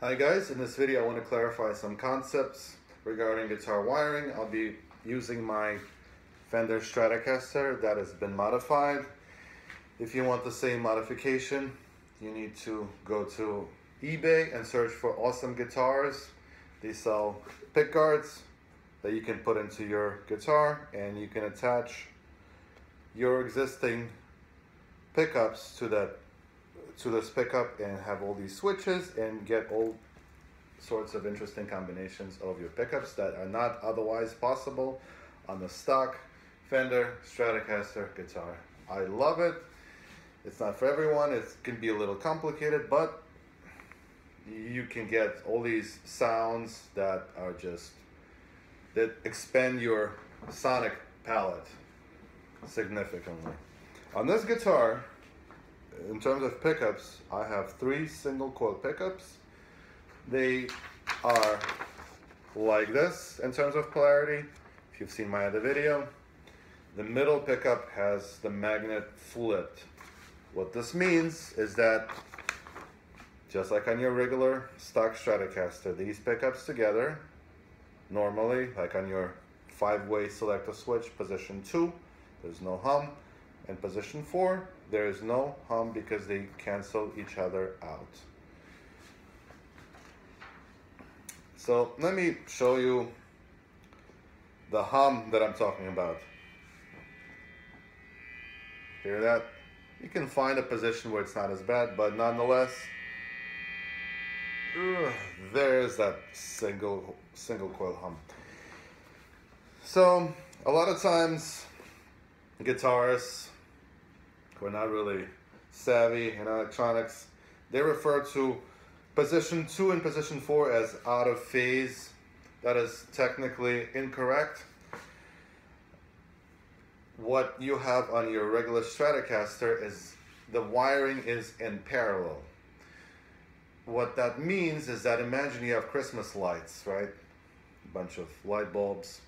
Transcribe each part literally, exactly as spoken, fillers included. Hi guys, in this video I want to clarify some concepts regarding guitar wiring. I'll be using my Fender Stratocaster that has been modified. If you want the same modification, you need to go to eBay and search for awesome guitars. They sell pickguards that you can put into your guitar, and you can attach your existing pickups to that to this pickup and have all these switches and get all sorts of interesting combinations of your pickups that are not otherwise possible on the stock Fender Stratocaster guitar. I love it. It's not for everyone. It can be a little complicated, but you can get all these sounds that are just, that expand your sonic palette significantly. On this guitar, in terms of pickups, I have three single coil pickups. They are like this in terms of polarity. If you've seen my other video, the middle pickup has the magnet flipped. What this means is that, just like on your regular stock Stratocaster, these pickups together, normally, like on your five-way selector switch, position two, there's no hum. In position four, there is no hum because they cancel each other out. So let me show you the hum that I'm talking about. Hear that? You can find a position where it's not as bad, but nonetheless, uh, there's that single single coil hum. So a lot of times, guitarists who are not really savvy in electronics, they refer to position two and position four as out of phase. That is technically incorrect. What you have on your regular Stratocaster is the wiring is in parallel. What that means is that, imagine you have Christmas lights, right? A bunch of light bulbs.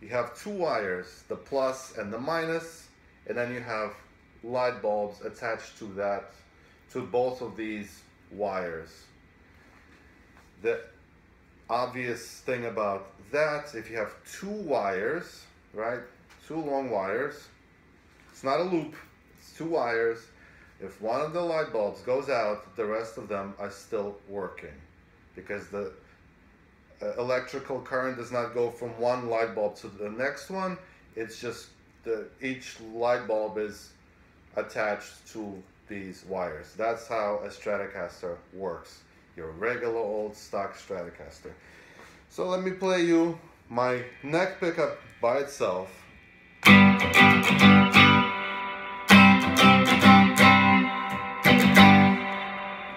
You have two wires, the plus and the minus, and then you have light bulbs attached to that, to both of these wires. The obvious thing about that, if you have two wires, right, two long wires, it's not a loop, it's two wires. If one of the light bulbs goes out, the rest of them are still working, because the Uh, electrical current does not go from one light bulb to the next one. It's just the each light bulb is attached to these wires. That's how a Stratocaster works, your regular old stock Stratocaster. So let me play you my neck pickup by itself.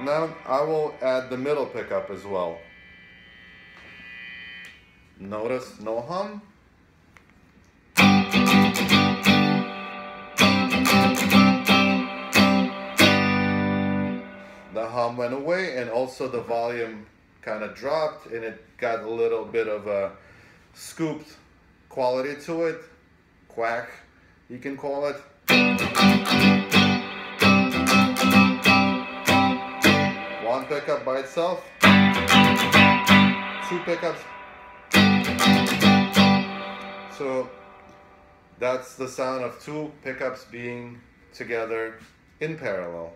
Now I will add the middle pickup as well. Notice no hum. The hum went away, and also the volume kind of dropped, and it got a little bit of a scooped quality to it. Quack, you can call it. One pickup by itself. Two pickups. So that's the sound of two pickups being together in parallel.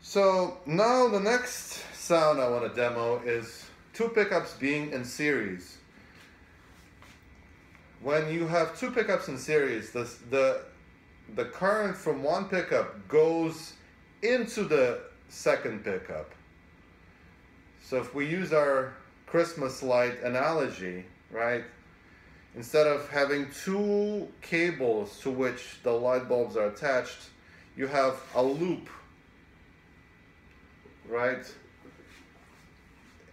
So now the next sound I want to demo is two pickups being in series. When you have two pickups in series, the, the, the current from one pickup goes into the second pickup. So if we use our Christmas light analogy, right? Instead of having two cables to which the light bulbs are attached, you have a loop, right?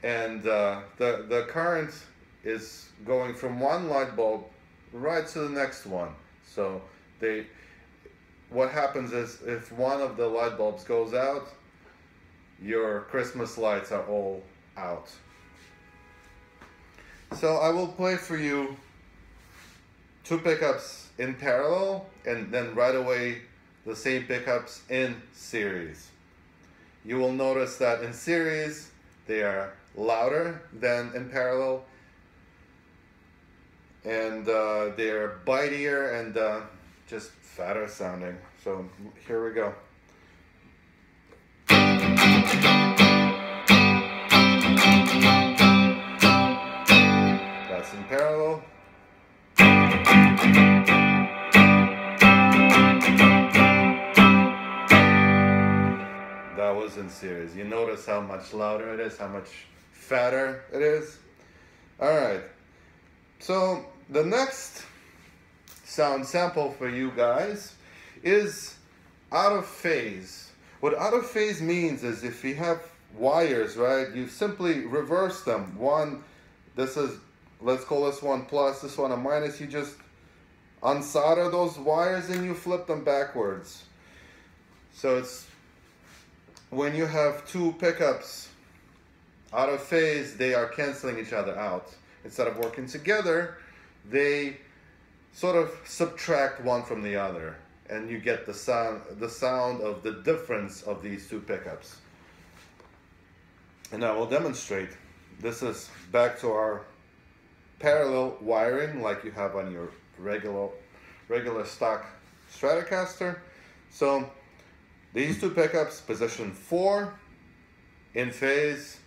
And uh, the, the current is going from one light bulb right to the next one. So they, what happens is, if one of the light bulbs goes out, your Christmas lights are all out. So I will play for you two pickups in parallel, and then right away the same pickups in series. You will notice that in series They are louder than in parallel, and uh, they're bitier and uh, just fatter sounding. So here we go. That's in parallel. That was in series. You notice how much louder it is, how much fatter it is. All right, so the next sound sample for you guys is out of phase. What out of phase means is if you have wires, right, you simply reverse them. One, this is, let's call this one plus, this one a minus. You just unsolder those wires and you flip them backwards. So it's when you have two pickups out of phase, they are canceling each other out. Instead of working together, they sort of subtract one from the other, and you get the sound, the sound of the difference of these two pickups. And I will demonstrate. This is back to our parallel wiring like you have on your regular, regular stock Stratocaster. So these two pickups, position four, in phase,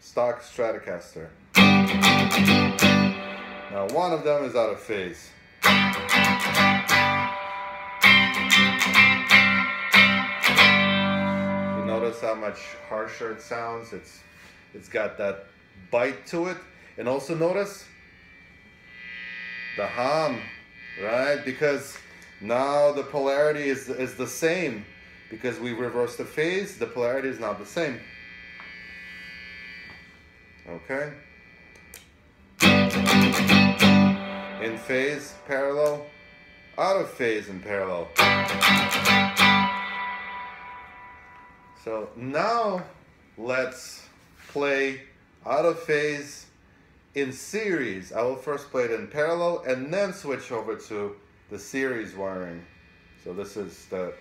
stock Stratocaster. Now one of them is out of phase. You notice how much harsher it sounds. It's, it's got that bite to it. And also notice the hum, right? Because now the polarity is, is the same. Because we reverse the phase, the polarity is not the same. Okay. In phase, parallel. Out of phase and parallel. So now let's play out of phase in series. I will first play it in parallel and then switch over to the series wiring. So this is the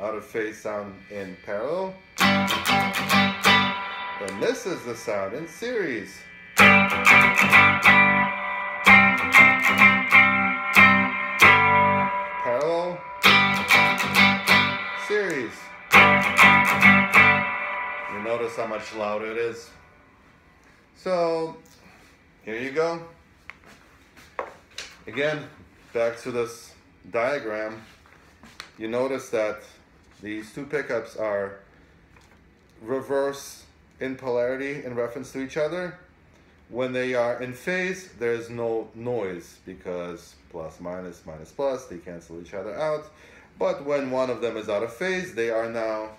out of phase sound in parallel, and this is the sound in series. Parallel, series. You notice how much louder it is. So here you go. Again, back to this diagram. You notice that these two pickups are reverse in polarity in reference to each other. When they are in phase, there's no noise because plus, minus, minus, plus, they cancel each other out. But when one of them is out of phase, they are now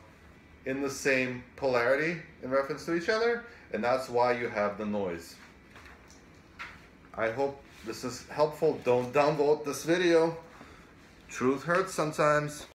in the same polarity in reference to each other, and that's why you have the noise. I hope this is helpful. Don't downvote this video. Truth hurts sometimes.